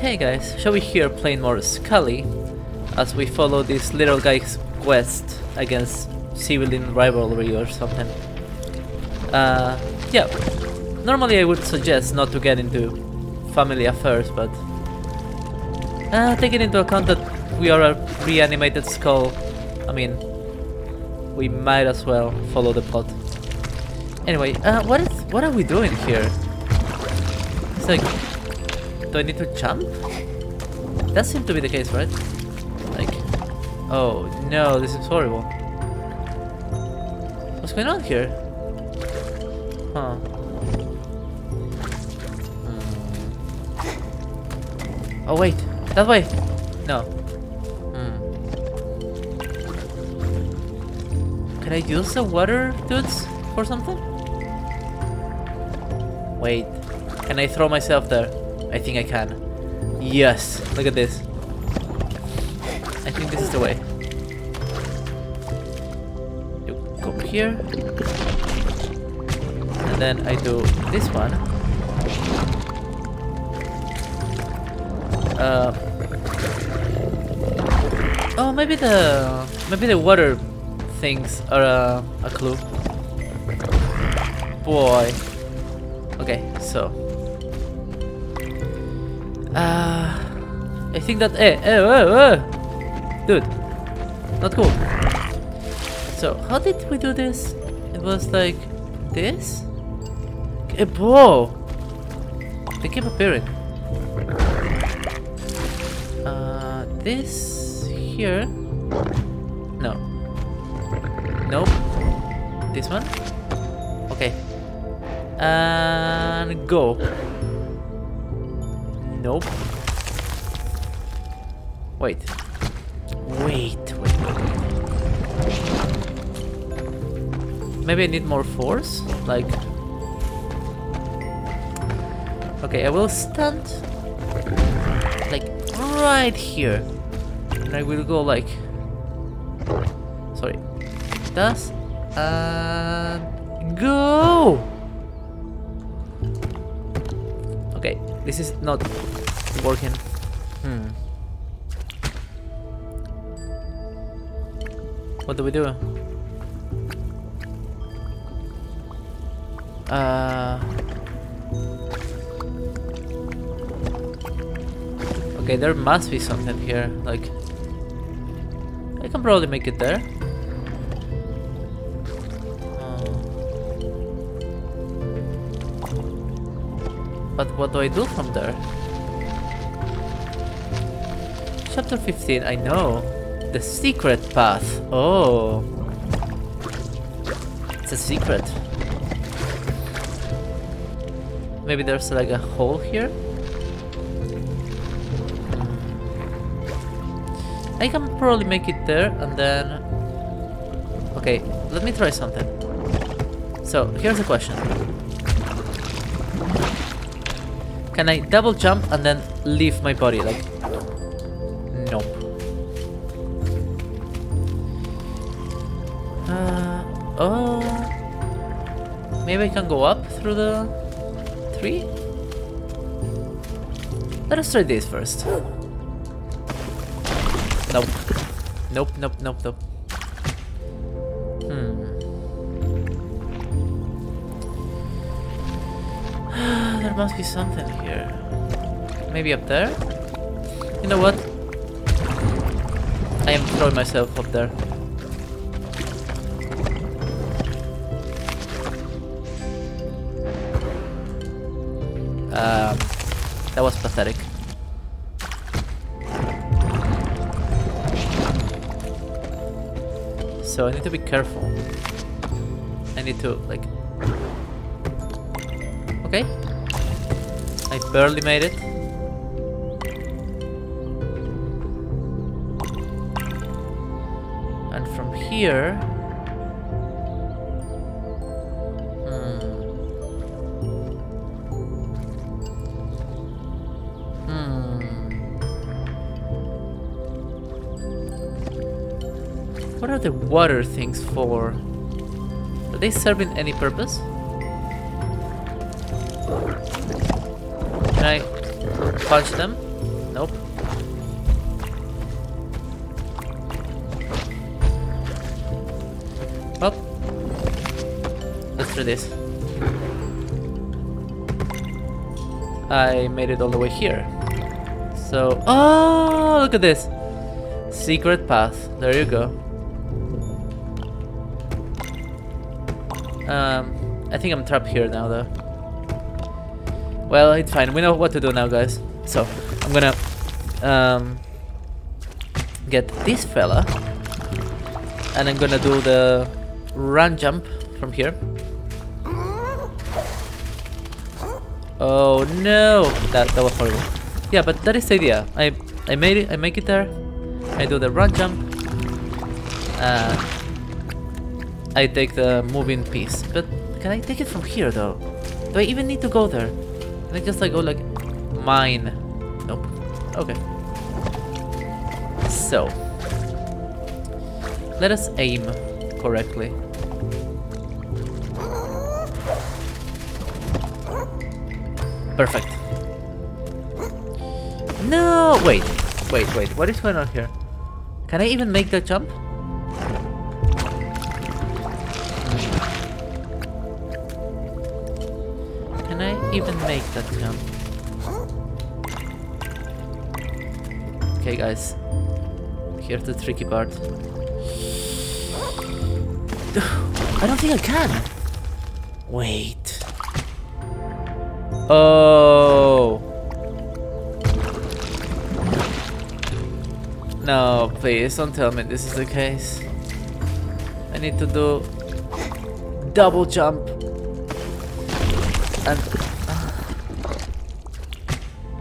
Hey guys, shall we here playing more Skully as we follow this little guy's quest against sibling rivalry or something. Yeah, normally I would suggest not to get into family affairs, but taking into account that we are a reanimated skull, I mean, we might as well follow the plot. Anyway, what are we doing here? It's like, do I need to jump? That seemed to be the case, right? Like, oh no, this is horrible. What's going on here? Huh. Hmm. Oh wait, that way! No. Hmm. Can I use the water dudes for something? Wait, can I throw myself there? I think I can. Yes, look at this. I think this is the way. You go here. And then I do this one. Oh, maybe the water things are a clue. Boy. Okay, so I think that dude, not cool. So how did we do this? It was like this. Whoa! They keep appearing. This here. No. Nope. This one. Okay. And go. Nope. Wait. Maybe I need more force? Like... Okay, I will stand... like, right here. And I will go like... Sorry. Thus... and... go! Okay, this is not working. Hmm. What do we do? Okay, there must be something here. Like, I can probably make it there. But what do I do from there? Chapter 15, I know. The secret path. Oh. It's a secret. Maybe there's like a hole here? I can probably make it there and then... Okay, let me try something. So, here's the question. Can I double jump and then leave my body? Like, nope. Oh, maybe I can go up through the tree. Let us try this first. Nope. Nope. Nope. Nope. Nope. There must be something here. Maybe up there? You know what? I am throwing myself up there. That was pathetic. So I need to be careful. I need to, like... Okay. I barely made it. And from here... What are the water things for? Are they serving any purpose? Can I punch them? Nope. Well, let's do this. I made it all the way here. So, oh, look at this. Secret path. There you go. I think I'm trapped here now, though. Well, it's fine. We know what to do now, guys. So, I'm gonna get this fella. And I'm gonna do the run jump from here. Oh no! That was horrible. Yeah, but that is the idea. I made it. I make it there. I do the run jump. I take the moving piece. But can I take it from here though? Do I even need to go there? Can I just like go like mine? Nope. Okay. So. Let us aim correctly. Perfect. No! Wait. What is going on here? Can I even make the jump? Can I even make that jump? Okay, guys. Here's the tricky part. I don't think I can. Wait. Oh. No, please don't tell me this is the case. I need to do double jump. And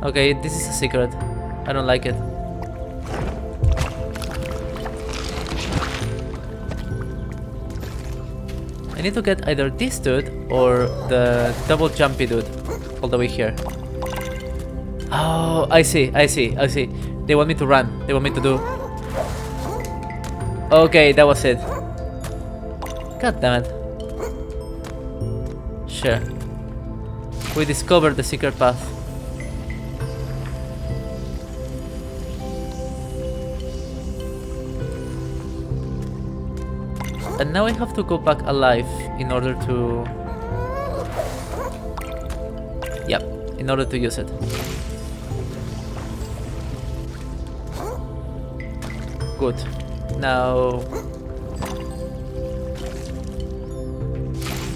okay, this is a secret. I don't like it. I need to get either this dude or the double jumpy dude all the way here. Oh, I see. They want me to run. They want me to do... Okay, that was it. God damn it. Sure. We discovered the secret path. And now I have to go back alive in order to... Yep, in order to use it. Good. Now...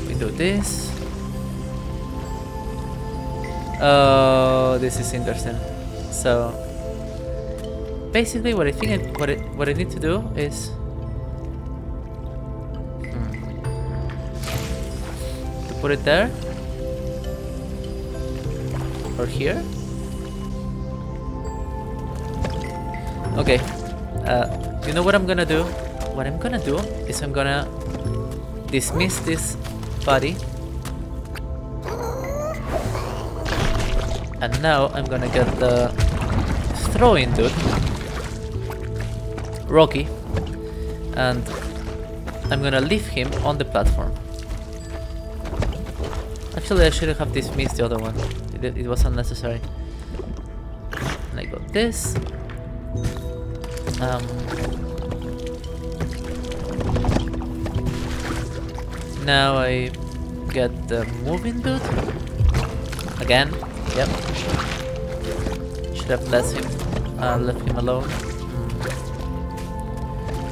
we do this. Oh, this is interesting. So... basically what I think what I need to do is... put it there or here. Okay, you know what I'm gonna do? What I'm gonna do is I'm gonna dismiss this body, and now I'm gonna get the throwing dude, Rocky, and I'm gonna leave him on the platform. Actually, I shouldn't have dismissed the other one. It was unnecessary. And I got this. Now I get the moving dude. Again. Yep. Should have left him alone.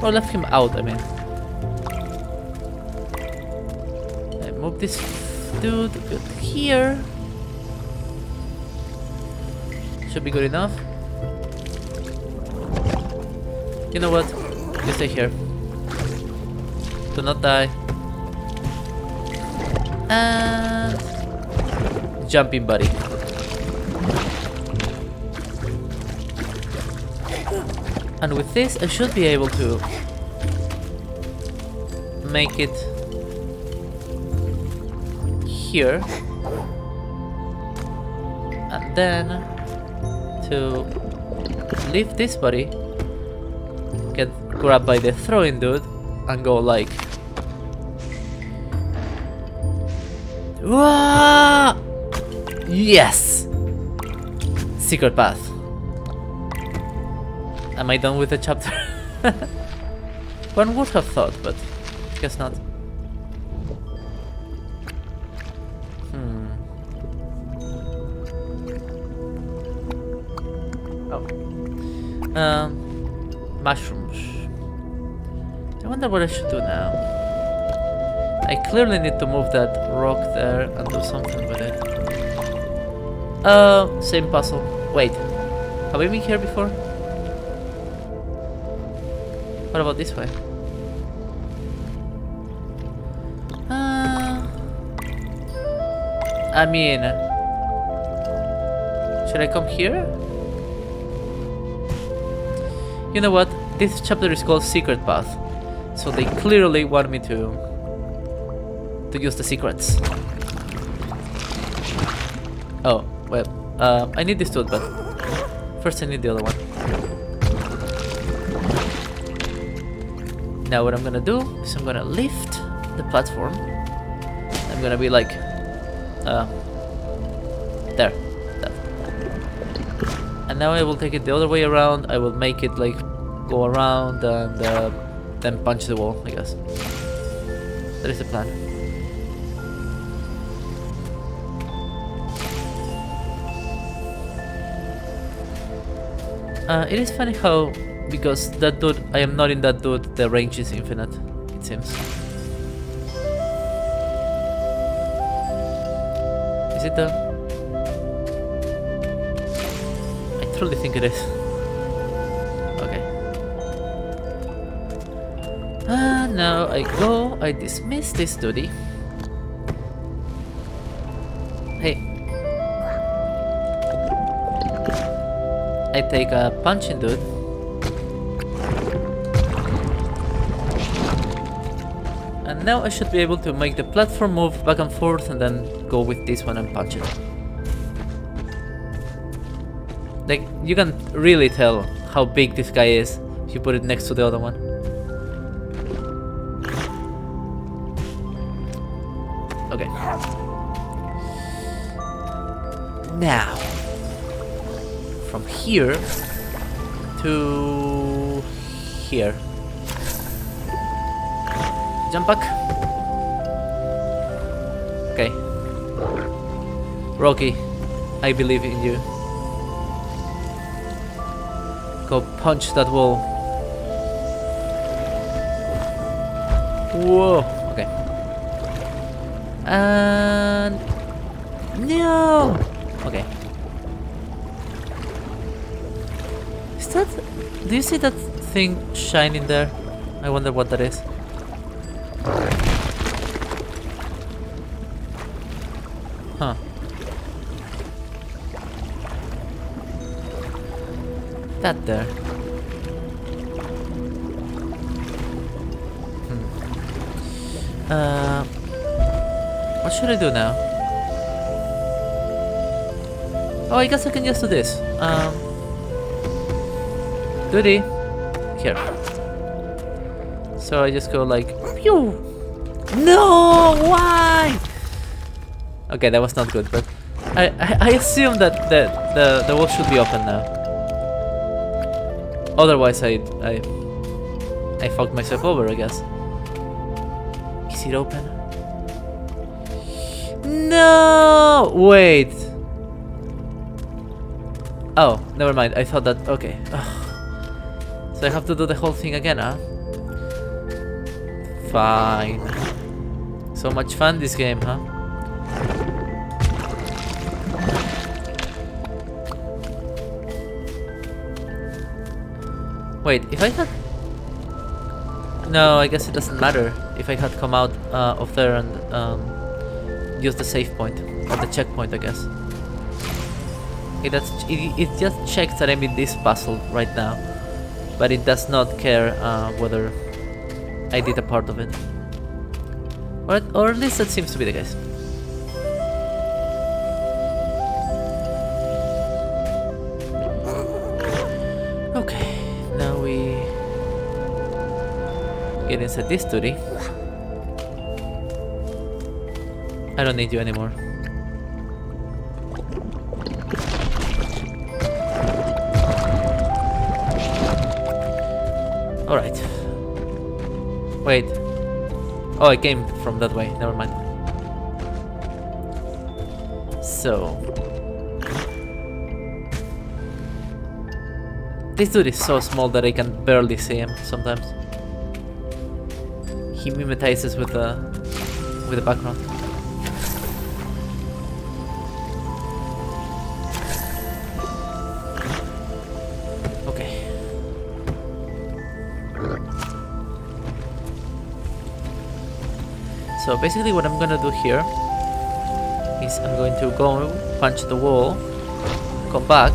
Or left him out, I mean. I move this dude here. Should be good enough. You know what? You stay here. Do not die. And jumping buddy. And with this I should be able to make it here, and then to leave this body, get grabbed by the throwing dude, and go like... Whoa! Yes! Secret path. Am I done with the chapter? One would have thought, but guess not. Oh. Mushrooms. I wonder what I should do now. I clearly need to move that rock there and do something with it. Same puzzle. Wait. Have we been here before? What about this way? I mean, should I come here? You know what? This chapter is called Secret Path, so they clearly want me to use the secrets. Oh well, I need this tool, but first I need the other one. Now what I'm gonna do is I'm gonna lift the platform. I'm gonna be like. There. That. And now I will take it the other way around. I will make it like go around and then punch the wall, I guess. That is the plan. It is funny how, because that dude, I am not in that dude, the range is infinite, it seems. Is it though? I truly think it is. Okay. Now I go, I dismiss this duty. Hey. I take a punching dude. And now I should be able to make the platform move back and forth and then go with this one and punch it. Like, you can really tell how big this guy is if you put it next to the other one. Okay. Now, from here to here. Jump back. Okay. Rocky, I believe in you. Go punch that wall. Whoa, okay. And... no! Okay. Is that... do you see that thing shining there? I wonder what that is. Huh. That there. What should I do now? Oh, I guess I can just do this. Duty. Here. So I just go like, pew! No! Why? Okay, that was not good, but I assume that the wall should be open now. Otherwise, I fucked myself over, I guess. Is it open? No! Wait! Oh, never mind. I thought that... okay. Ugh. So I have to do the whole thing again, huh? Fine. So much fun, this game, huh? Wait, if I had... no, I guess it doesn't matter if I had come out of there and used the save point, or the checkpoint, I guess. It just checks that I'm in this puzzle right now, but it does not care whether I did a part of it. Or at least that seems to be the case. Get inside this duty. I don't need you anymore. Alright. Wait. Oh, I came from that way. Never mind. So... this dude is so small that I can barely see him sometimes. He mimetizes with the background. Okay. So basically what I'm gonna do here is I'm going to go punch the wall, come back,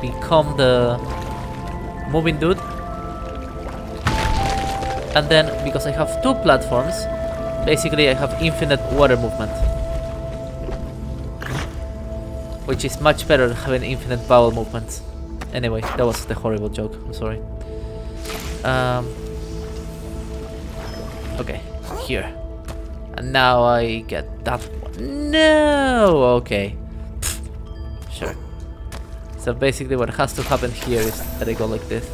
become the moving dude, and then because I have two platforms, basically I have infinite water movement, which is much better than having infinite bowel movements. Anyway, that was the horrible joke, I'm sorry. Okay, here, and now I get that one. No, okay, sure. So basically what has to happen here is that I go like this.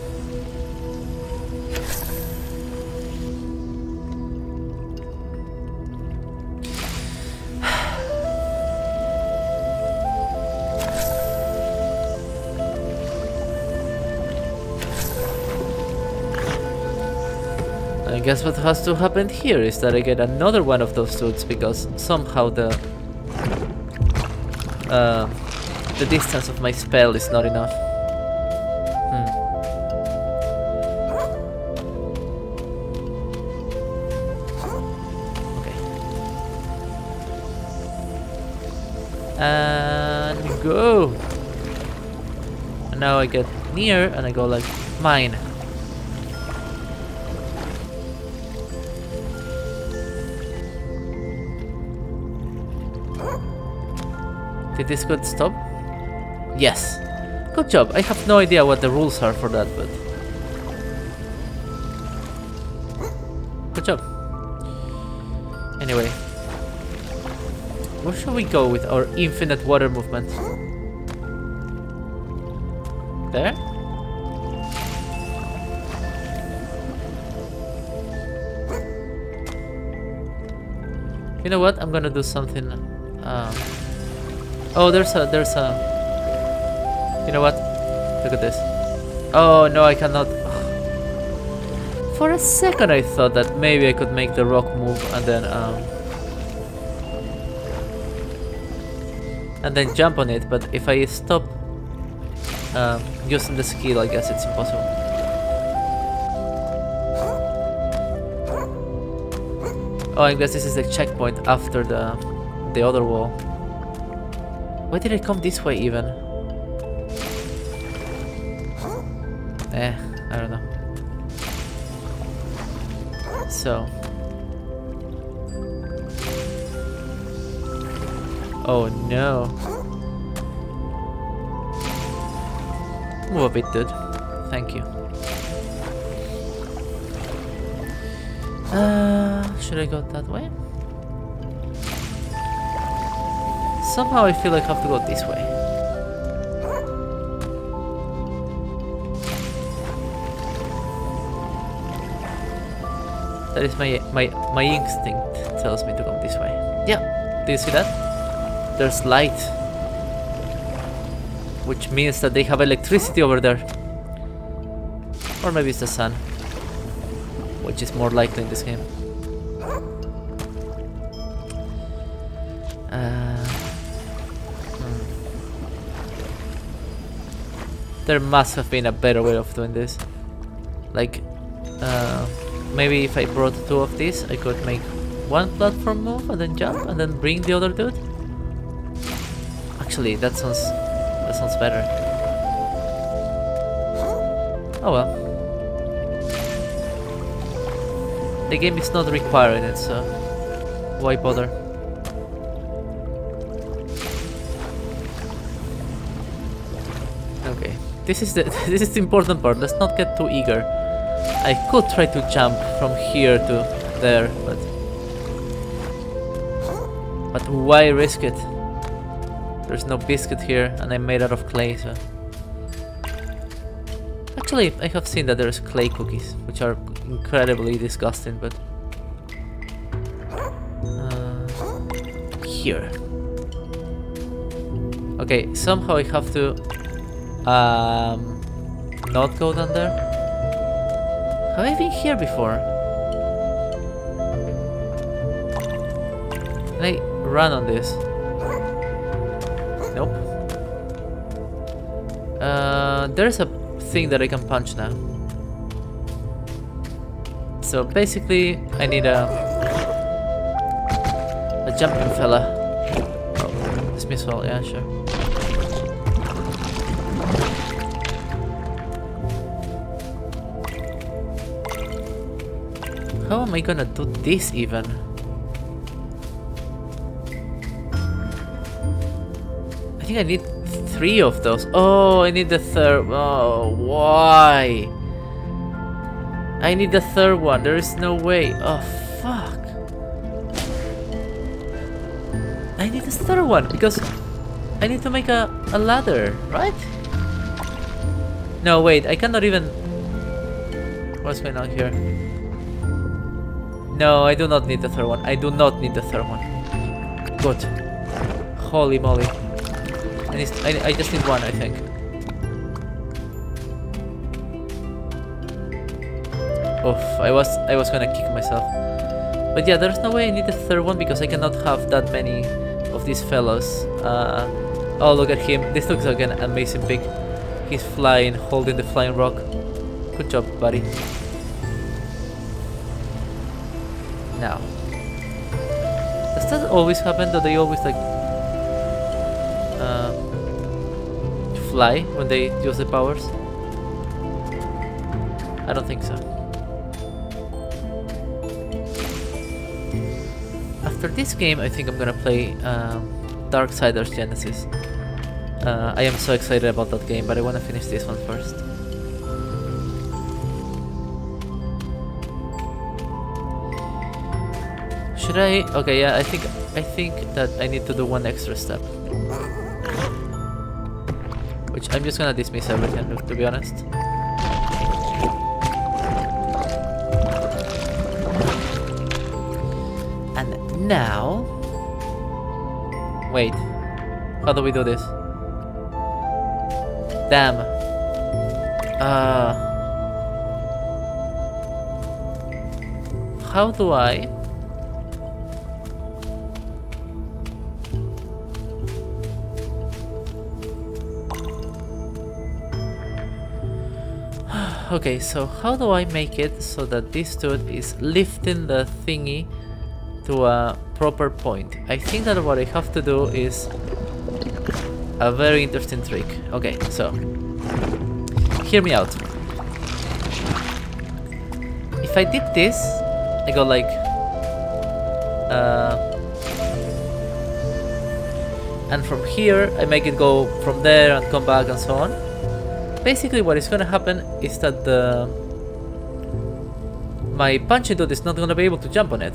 I guess what has to happen here is that I get another one of those suits, because somehow the distance of my spell is not enough. Okay. And go! And now I get near and I go like mine. Did this could stop? Yes. Good job. I have no idea what the rules are for that, but... good job. Anyway. Where should we go with our infinite water movement? There? You know what? I'm gonna do something... oh, there's a... you know what? Look at this. Oh no, I cannot. Ugh. For a second I thought that maybe I could make the rock move and then jump on it, but if I stop using the skill, I guess it's impossible. Oh, I guess this is the checkpoint after the other wall. Why did I come this way even? I don't know. So... oh no. Move a bit, dude. Thank you. Should I go that way? Somehow I feel like I have to go this way. That is my instinct tells me to come this way. Yeah, do you see that? There's light, which means that they have electricity over there. Or maybe it's the sun, which is more likely in this game. There must have been a better way of doing this. Like, maybe if I brought two of these, I could make one platform move and then jump and then bring the other dude. Actually, that sounds better. Oh well. The game is not requiring it, so why bother? Okay, this is the important part. Let's not get too eager. I could try to jump from here to there, but why risk it? There's no biscuit here, and I'm made out of clay, so... Actually, I have seen that there's clay cookies, which are incredibly disgusting, but... here. Okay, somehow I have to... not go down there? Have I been here before? Can I run on this? Nope. There's a thing that I can punch now. So basically, I need a jumping fella. Oh, this missile, yeah, sure. How am I gonna do this even? I think I need 3 of those. Oh, I need the third. Oh, why? I need the third one. There is no way. Oh, fuck. I need the third one because I need to make a ladder, right? No, wait. I cannot even... What's going on here? No, I do not need the third one. I do not need the third one. Good. Holy moly. I just need one, I think. Oof, I was gonna kick myself. But yeah, there's no way I need the third one because I cannot have that many of these fellows. Oh, look at him. This looks like an amazing pig. He's flying, holding the flying rock. Good job, buddy. Now. Does that always happen? Do they always like... fly when they use the powers? I don't think so. After this game, I think I'm gonna play Darksiders Genesis. I am so excited about that game, but I wanna finish this one first. Should I? Okay, yeah, I think that I need to do one extra step. Which I'm just gonna dismiss everything, to be honest. And now... Wait. How do we do this? Damn. How do I... Okay, so how do I make it so that this dude is lifting the thingy to a proper point? I think that what I have to do is a very interesting trick. Okay, so hear me out. If I did this, I go like... and from here, I make it go from there and come back and so on. Basically, what is gonna happen is that my punching dude is not gonna be able to jump on it.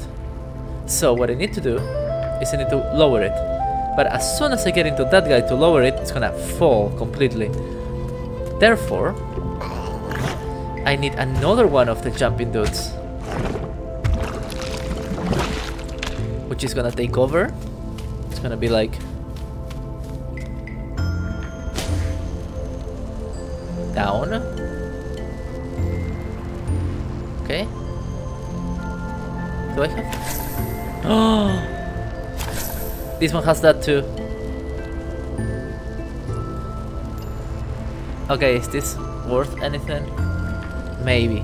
So what I need to do is I need to lower it. But as soon as I get into that guy to lower it, it's gonna fall completely. Therefore, I need another one of the jumping dudes, which is gonna take over. It's gonna be like... down. Okay. Do I have... Oh! This one has that too. Okay, is this worth anything? Maybe.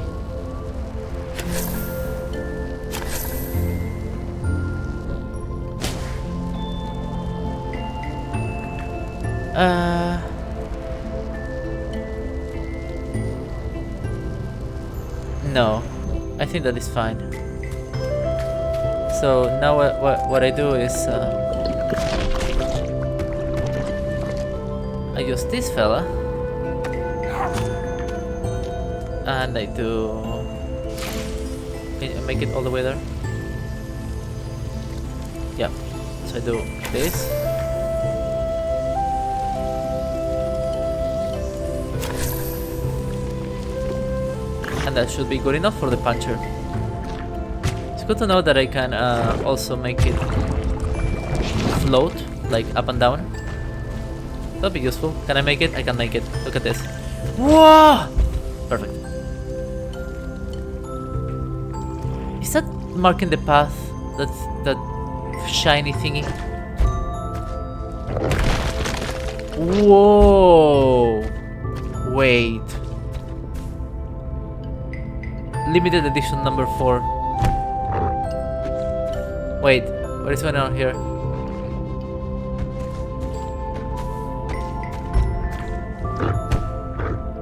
No, I think that is fine. So now what I do is I use this fella and I do... Can I make it all the way there? Yeah, so I do this. and that should be good enough for the puncher. It's good to know that I can also make it float, like up and down. That'll be useful. Can I make it? I can make it. Look at this. Whoa! Perfect. Is that marking the path? That's that shiny thingy. Whoa! Wait. Limited edition number 4. Wait, what is going on here?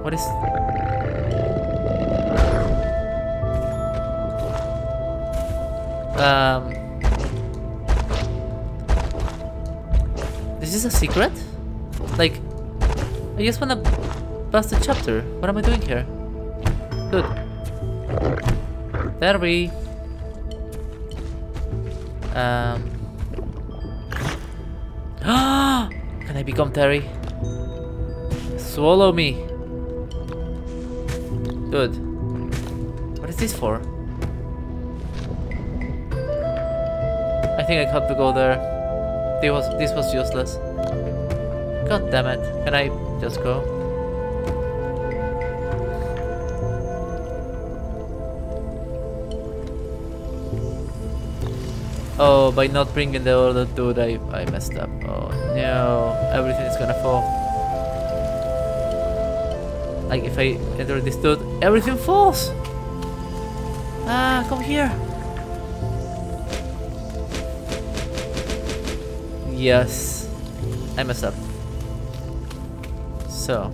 What is... This is a secret? Like, I just wanna pass the chapter. What am I doing here? Good. Terry. Can I become Terry? Swallow me. Good. What is this for? I think I have to go there. This was useless. God damn it. Can I just go? Oh, by not bringing the other dude, I messed up. Oh no, everything is gonna fall. Like, if I enter this dude, everything falls! Ah, come here! Yes, I messed up. So...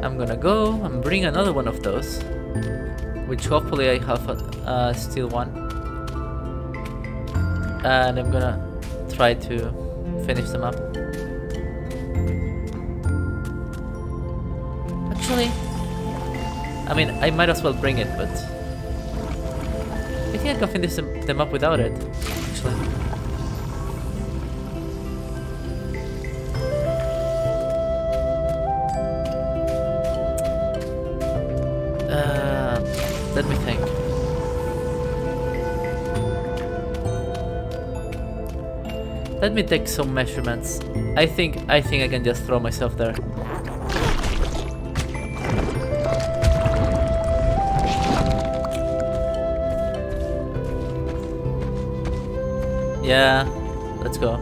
I'm gonna go and bring another one of those. Which hopefully I have still one. And I'm gonna try to finish them up. Actually, I mean, I might as well bring it, but I think I can finish them up without it, actually. Let me think. Let me take some measurements. I think I can just throw myself there. Yeah, let's go.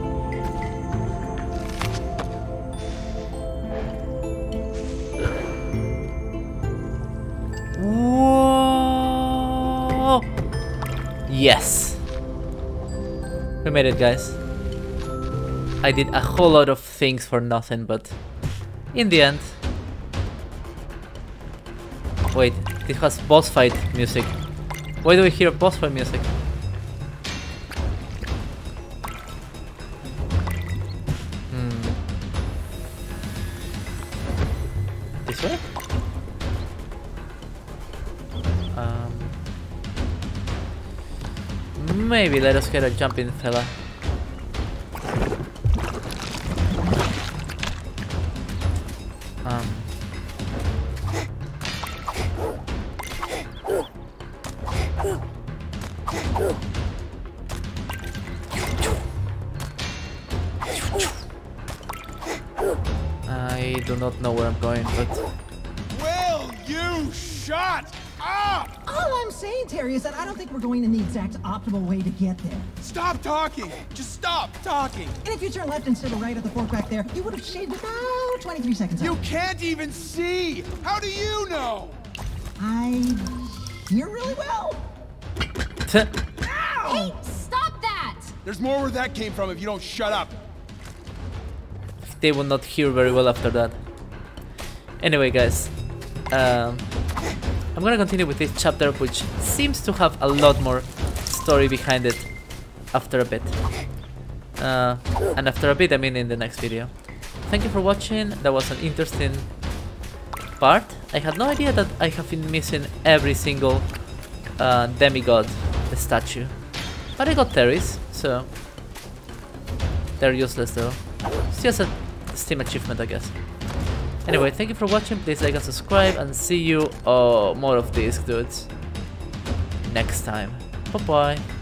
Whoa! Yes! We made it, guys. I did a whole lot of things for nothing, but in the end... Wait, this has boss fight music. Why do we hear boss fight music? Maybe let us get a jump in, fella. I do not know where I'm going, but... Will you shut up? All I'm saying, Terry, is that I don't think we're going in the exact optimal way to get there. Stop talking! Just stop talking! And if you turn left instead of right at the fork back there, you would have shaved about 23 seconds off. You can't even see! How do you know? I hear really well. Hey, stop that! There's more where that came from if you don't shut up. They will not hear very well after that. Anyway, guys. I'm gonna continue with this chapter, which seems to have a lot more story behind it after a bit. And after a bit, I mean in the next video. Thank you for watching. That was an interesting part. I had no idea that I have been missing every single demigod the statue. But I got Terry's, so they're useless though. It's just a Steam achievement, I guess. Anyway, thank you for watching, please like and subscribe, and see you more of these dudes next time. Bye bye.